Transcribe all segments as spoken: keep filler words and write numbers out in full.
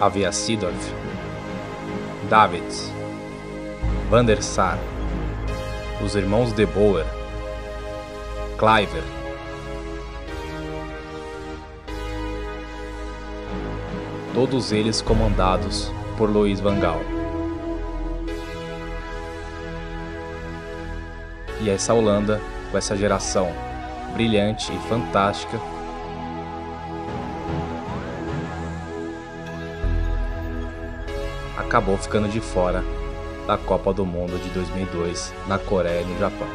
havia Seedorf, Davids, Van der Sar, os irmãos De Boer, Kleiber. Todos eles comandados por Luis Van Gaal. E essa Holanda, com essa geração brilhante e fantástica, acabou ficando de fora da Copa do Mundo de dois mil e dois na Coreia e no Japão.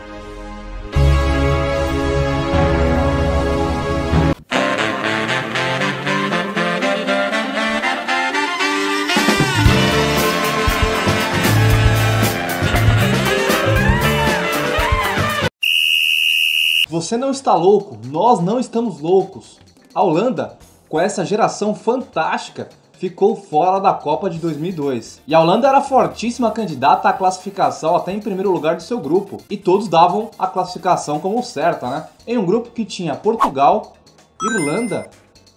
Você não está louco, nós não estamos loucos. A Holanda, com essa geração fantástica, ficou fora da Copa de dois mil e dois. E a Holanda era fortíssima candidata à classificação até em primeiro lugar do seu grupo. E todos davam a classificação como certa, né? Em um grupo que tinha Portugal, Irlanda,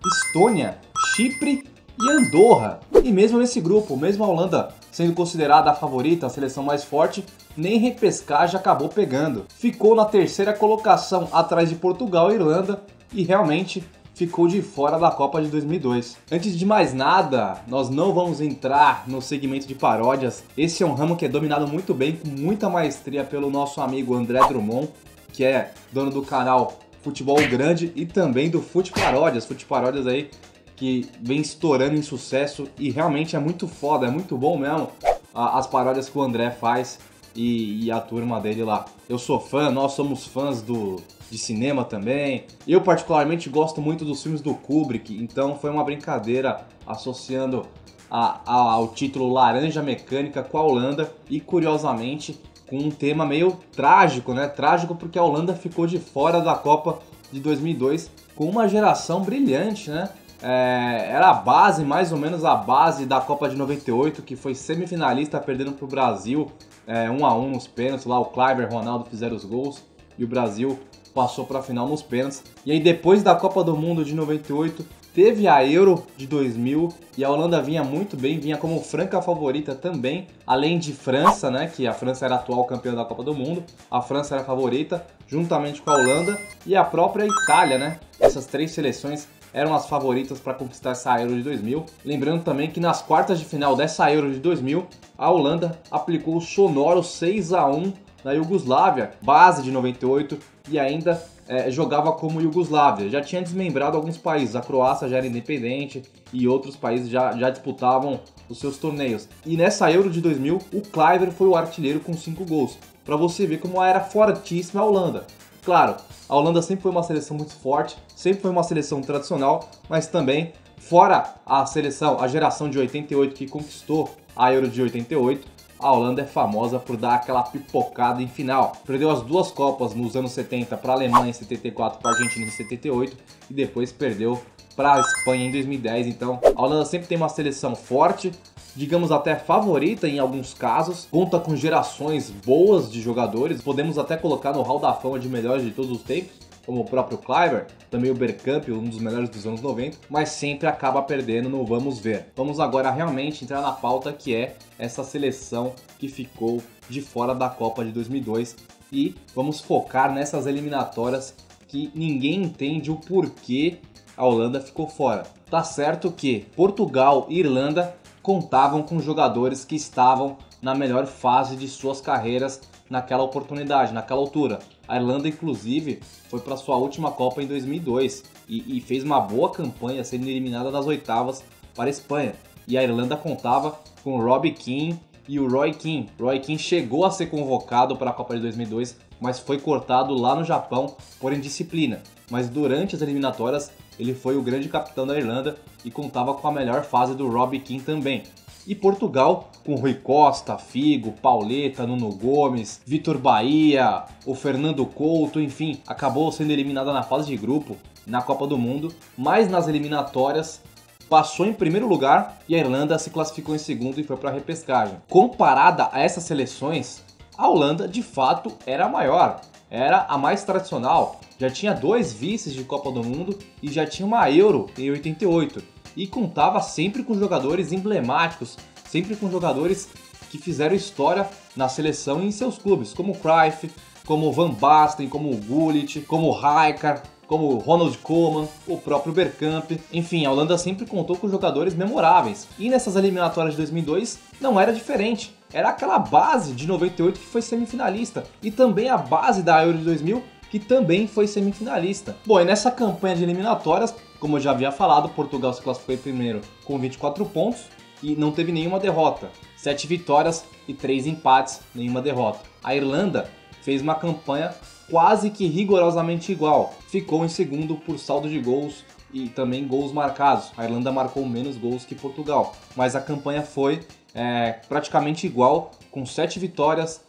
Estônia, Chipre e Andorra. E mesmo nesse grupo, mesmo a Holanda sendo considerada a favorita, a seleção mais forte, nem repescagem acabou pegando. Ficou na terceira colocação atrás de Portugal e Irlanda e realmente ficou de fora da Copa de dois mil e dois. Antes de mais nada, nós não vamos entrar no segmento de paródias. Esse é um ramo que é dominado muito bem, com muita maestria, pelo nosso amigo André Drummond, que é dono do canal Futebol Grande e também do Fute Paródias. Fute Paródias aí que vem estourando em sucesso e realmente é muito foda, é muito bom mesmo as paródias que o André faz e, e a turma dele lá. Eu sou fã, nós somos fãs do... de cinema também. Eu particularmente gosto muito dos filmes do Kubrick, então foi uma brincadeira associando a, a, ao título Laranja Mecânica com a Holanda e, curiosamente, com um tema meio trágico, né? Trágico porque a Holanda ficou de fora da Copa de dois mil e dois com uma geração brilhante, né? É, era a base, mais ou menos a base da Copa de noventa e oito, que foi semifinalista perdendo para o Brasil, é, um a um nos pênaltis, lá o Kleiber e o Ronaldo fizeram os gols e o Brasil passou para a final nos pênaltis. E aí depois da Copa do Mundo de noventa e oito, teve a Euro de dois mil e a Holanda vinha muito bem, vinha como franca favorita também, além de França, né, que a França era a atual campeã da Copa do Mundo, a França era a favorita, juntamente com a Holanda e a própria Itália, né? Essas três seleções eram as favoritas para conquistar essa Euro de dois mil. Lembrando também que nas quartas de final dessa Euro de dois mil, a Holanda aplicou o sonoro seis a um na Iugoslávia, base de noventa e oito, e ainda é, jogava como Iugoslávia. Já tinha desmembrado alguns países, a Croácia já era independente e outros países já, já disputavam os seus torneios. E nessa Euro de dois mil, o Kluivert foi o artilheiro com cinco gols, para você ver como era fortíssima a Holanda. Claro, a Holanda sempre foi uma seleção muito forte, sempre foi uma seleção tradicional, mas também, fora a seleção, a geração de oitenta e oito que conquistou a Euro de oitenta e oito, a Holanda é famosa por dar aquela pipocada em final. Perdeu as duas Copas nos anos setenta para a Alemanha em setenta e quatro, para a Argentina em setenta e oito e depois perdeu para a Espanha em dois mil e dez. Então, a Holanda sempre tem uma seleção forte, digamos até favorita em alguns casos, conta com gerações boas de jogadores, podemos até colocar no hall da fama de melhores de todos os tempos, como o próprio Kluivert, também o Bergkamp, um dos melhores dos anos noventa, mas sempre acaba perdendo no vamos ver. Vamos agora realmente entrar na pauta, que é essa seleção que ficou de fora da Copa de dois mil e dois, e vamos focar nessas eliminatórias que ninguém entende o porquê a Holanda ficou fora. Tá certo que Portugal e Irlanda contavam com jogadores que estavam na melhor fase de suas carreiras naquela oportunidade, naquela altura. A Irlanda, inclusive, foi para sua última Copa em dois mil e dois e, e fez uma boa campanha, sendo eliminada nas oitavas para a Espanha. E a Irlanda contava com o Robbie Keane e o Roy Keane. Roy Keane chegou a ser convocado para a Copa de dois mil e dois, mas foi cortado lá no Japão por indisciplina. Mas durante as eliminatórias, ele foi o grande capitão da Irlanda e contava com a melhor fase do Robbie Keane também. E Portugal, com Rui Costa, Figo, Pauleta, Nuno Gomes, Vitor Baía, o Fernando Couto, enfim, acabou sendo eliminada na fase de grupo, na Copa do Mundo, mas nas eliminatórias passou em primeiro lugar e a Irlanda se classificou em segundo e foi para a repescagem. Comparada a essas seleções, a Holanda de fato era a maior, era a mais tradicional, já tinha dois vices de Copa do Mundo e já tinha uma Euro em oitenta e oito. e contava sempre com jogadores emblemáticos, sempre com jogadores que fizeram história na seleção e em seus clubes, como Cruyff, como Van Basten, como Gullit, como Rijkaard, como Ronald Koeman, o próprio Bergkamp. Enfim, a Holanda sempre contou com jogadores memoráveis. E nessas eliminatórias de dois mil e dois não era diferente. Era aquela base de noventa e oito que foi semifinalista e também a base da Euro de dois mil que também foi semifinalista. Bom, e nessa campanha de eliminatórias, como eu já havia falado, Portugal se classificou em primeiro com vinte e quatro pontos e não teve nenhuma derrota. sete vitórias e três empates, nenhuma derrota. A Irlanda fez uma campanha quase que rigorosamente igual. Ficou em segundo por saldo de gols e também gols marcados. A Irlanda marcou menos gols que Portugal, mas a campanha foi é, praticamente igual, com sete vitórias,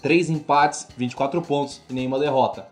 três empates, vinte e quatro pontos e nenhuma derrota.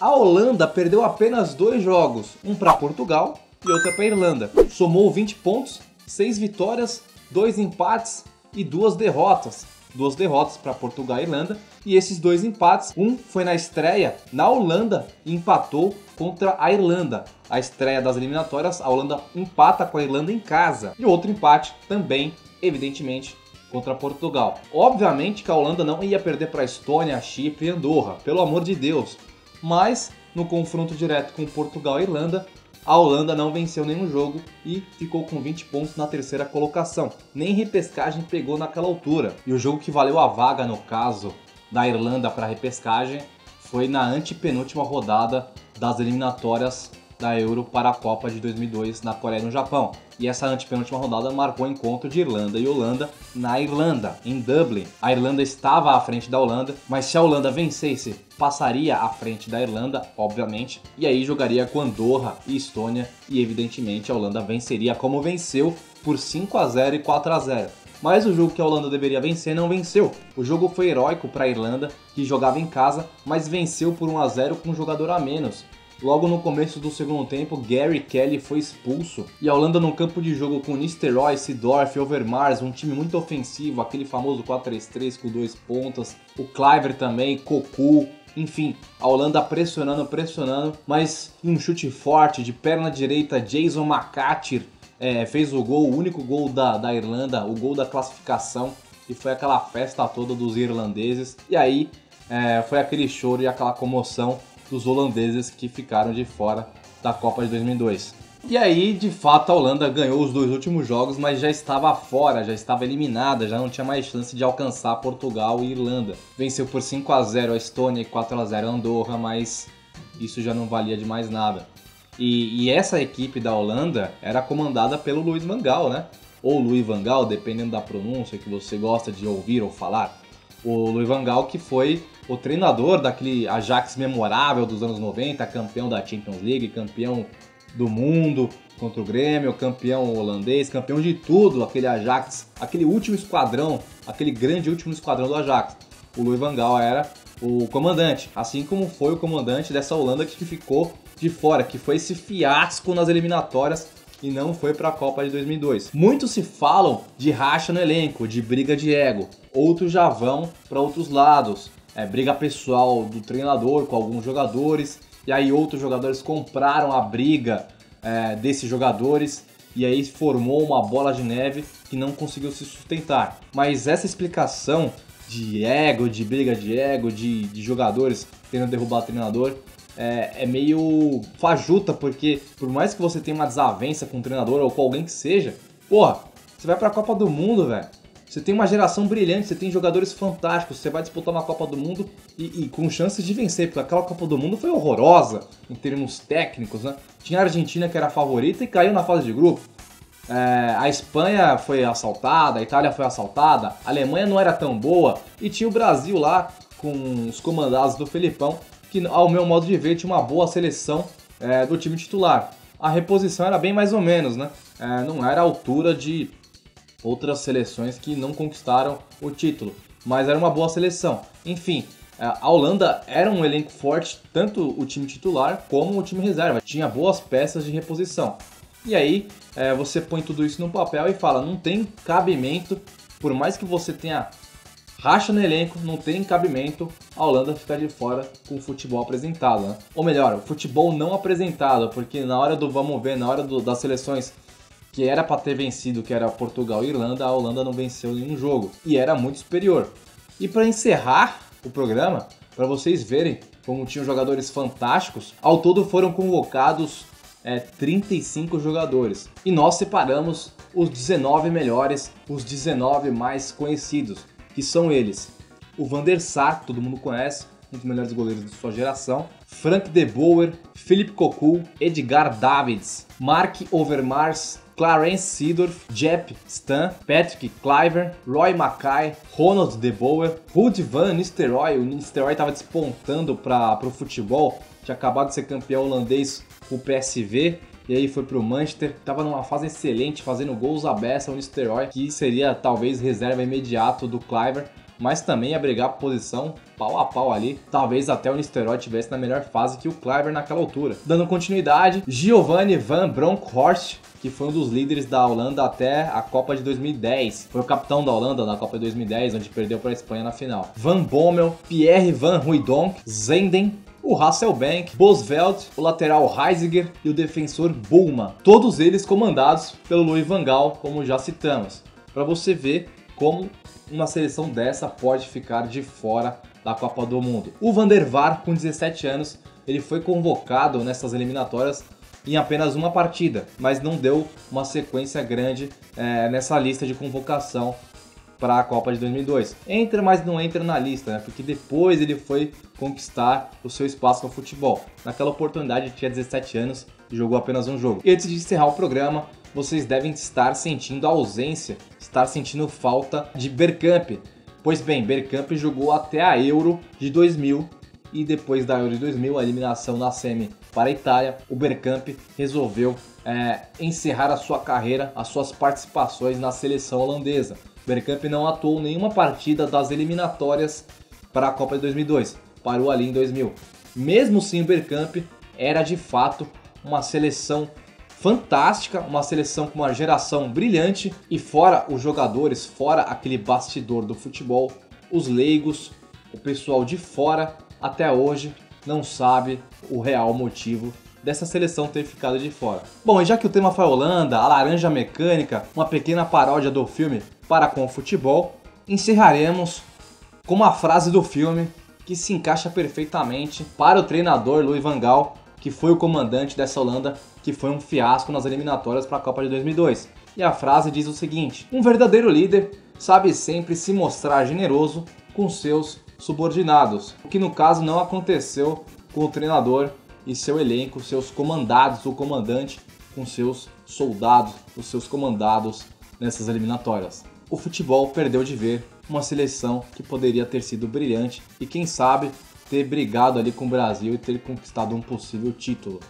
A Holanda perdeu apenas dois jogos, um para Portugal e outro para a Irlanda. Somou vinte pontos, seis vitórias, dois empates e duas derrotas. Duas derrotas para Portugal e Irlanda, e esses dois empates, um foi na estreia na Holanda e empatou contra a Irlanda. A estreia das eliminatórias, a Holanda empata com a Irlanda em casa, e outro empate também, evidentemente, contra Portugal. Obviamente que a Holanda não ia perder para a Estônia, Chipre e Andorra, pelo amor de Deus, mas no confronto direto com Portugal e Irlanda, a Holanda não venceu nenhum jogo e ficou com vinte pontos na terceira colocação. Nem repescagem pegou naquela altura. E o jogo que valeu a vaga, no caso da Irlanda para repescagem, foi na antepenúltima rodada das eliminatórias da Euro para a Copa de dois mil e dois na Coreia e no Japão. E essa antepenúltima rodada marcou o encontro de Irlanda e Holanda na Irlanda, em Dublin. A Irlanda estava à frente da Holanda, mas se a Holanda vencesse, passaria à frente da Irlanda, obviamente, e aí jogaria com Andorra e Estônia, e evidentemente a Holanda venceria como venceu, por cinco a zero e quatro a zero. Mas o jogo que a Holanda deveria vencer não venceu. O jogo foi heróico para a Irlanda, que jogava em casa, mas venceu por um a zero com um jogador a menos. Logo no começo do segundo tempo, Gary Kelly foi expulso e a Holanda no campo de jogo com Nistelrooy, Seedorf, Overmars, um time muito ofensivo, aquele famoso quatro três três com dois pontas, o Kleiber também, Cocu, enfim, a Holanda pressionando, pressionando, mas um chute forte de perna direita, Jason McAteer é, fez o gol, o único gol da, da Irlanda, o gol da classificação, e foi aquela festa toda dos irlandeses, e aí é, foi aquele choro e aquela comoção dos holandeses que ficaram de fora da Copa de dois mil e dois. E aí, de fato, a Holanda ganhou os dois últimos jogos, mas já estava fora, já estava eliminada, já não tinha mais chance de alcançar Portugal e Irlanda. Venceu por cinco a zero a Estônia e quatro a zero a Andorra, mas isso já não valia de mais nada. E, e essa equipe da Holanda era comandada pelo Luis Van Gaal, né? Ou Luis Van Gaal, dependendo da pronúncia que você gosta de ouvir ou falar. O Luis Van Gaal, que foi o treinador daquele Ajax memorável dos anos noventa, campeão da Champions League, campeão do mundo contra o Grêmio, campeão holandês, campeão de tudo, aquele Ajax, aquele último esquadrão, aquele grande último esquadrão do Ajax. O Luis Van Gaal era o comandante, assim como foi o comandante dessa Holanda que ficou de fora, que foi esse fiasco nas eliminatórias e não foi para a Copa de dois mil e dois. Muitos se falam de racha no elenco, de briga de ego, outros já vão para outros lados. É, briga pessoal do treinador com alguns jogadores, e aí outros jogadores compraram a briga é, desses jogadores, e aí formou uma bola de neve que não conseguiu se sustentar. Mas essa explicação de ego, de briga de ego, de, de jogadores tentando derrubar o treinador, é, é meio fajuta, porque por mais que você tenha uma desavença com o treinador ou com alguém que seja, porra, você vai pra Copa do Mundo, velho. Você tem uma geração brilhante, você tem jogadores fantásticos, você vai disputar uma Copa do Mundo e, e com chances de vencer, porque aquela Copa do Mundo foi horrorosa em termos técnicos, né? Tinha a Argentina que era a favorita e caiu na fase de grupo. É, a Espanha foi assaltada, a Itália foi assaltada, a Alemanha não era tão boa e tinha o Brasil lá com os comandados do Felipão, que ao meu modo de ver tinha uma boa seleção é, do time titular. A reposição era bem mais ou menos, né? É, não era a altura de outras seleções que não conquistaram o título, mas era uma boa seleção. Enfim, a Holanda era um elenco forte, tanto o time titular como o time reserva, tinha boas peças de reposição. E aí você põe tudo isso no papel e fala, não tem cabimento, por mais que você tenha racha no elenco, não tem cabimento a Holanda ficar de fora com o futebol apresentado, né? Ou melhor, o futebol não apresentado, porque na hora do vamos ver, na hora do, das seleções que era para ter vencido, que era Portugal e Irlanda, a Holanda não venceu nenhum jogo e era muito superior. E para encerrar o programa, para vocês verem como tinham jogadores fantásticos, ao todo foram convocados é, trinta e cinco jogadores. E nós separamos os dezenove melhores, os dezenove mais conhecidos, que são eles: o Van der Sar, todo mundo conhece, um dos melhores goleiros de sua geração, Frank De Boer, Philippe Cocu, Edgar Davids, Mark Overmars, Clarence Seedorf, Jep Stan, Patrick Kluivert, Roy Mackay, Ronald De Boer, Ruud van Nistelrooy. O Nistelrooy estava despontando para o futebol, tinha acabado de ser campeão holandês com o P S V, e aí foi pro Manchester, estava numa fase excelente, fazendo gols à beça. O Nistelrooy, que seria talvez reserva imediato do Kluivert, mas também ia brigar por posição pau a pau ali. Talvez até o Nistelrooy estivesse na melhor fase que o Kluivert naquela altura. Dando continuidade, Giovanni van Bronckhorst, que foi um dos líderes da Holanda até a Copa de dois mil e dez. Foi o capitão da Holanda na Copa de dois mil e dez, onde perdeu para a Espanha na final. Van Bommel, Pierre van Hooijdonk, Zenden, o Hasselbank, Bosveld, o lateral Heisiger e o defensor Bouma. Todos eles comandados pelo Luis Van Gaal, como já citamos. Para você ver como uma seleção dessa pode ficar de fora da Copa do Mundo. O Van der Vaart, com dezessete anos, ele foi convocado nessas eliminatórias em apenas uma partida, mas não deu uma sequência grande é, nessa lista de convocação para a Copa de dois mil e dois. Entra, mas não entra na lista, né? Porque depois ele foi conquistar o seu espaço no futebol. Naquela oportunidade ele tinha dezessete anos e jogou apenas um jogo. E antes de encerrar o programa, vocês devem estar sentindo a ausência, estar sentindo falta de Bergkamp. Pois bem, Bergkamp jogou até a Euro de dois mil e depois da Euro de dois mil, a eliminação na semi para a Itália, o Bergkamp resolveu é, encerrar a sua carreira, as suas participações na seleção holandesa. Bergkamp não atuou nenhuma partida das eliminatórias para a Copa de dois mil e dois, parou ali em dois mil. Mesmo sim, o Bergkamp era de fato uma seleção fantástica, uma seleção com uma geração brilhante, e fora os jogadores, fora aquele bastidor do futebol, os leigos, o pessoal de fora, até hoje não sabe o real motivo dessa seleção ter ficado de fora. Bom, e já que o tema foi a Holanda, a Laranja Mecânica, uma pequena paródia do filme Para com o Futebol, encerraremos com uma frase do filme que se encaixa perfeitamente para o treinador Luis Van Gaal, que foi o comandante dessa Holanda, que foi um fiasco nas eliminatórias para a Copa de dois mil e dois. E a frase diz o seguinte: um verdadeiro líder sabe sempre se mostrar generoso com seus subordinados, o que no caso não aconteceu com o treinador e seu elenco, seus comandados, o comandante com seus soldados, os seus comandados nessas eliminatórias. O futebol perdeu de ver uma seleção que poderia ter sido brilhante e quem sabe ter brigado ali com o Brasil e ter conquistado um possível título.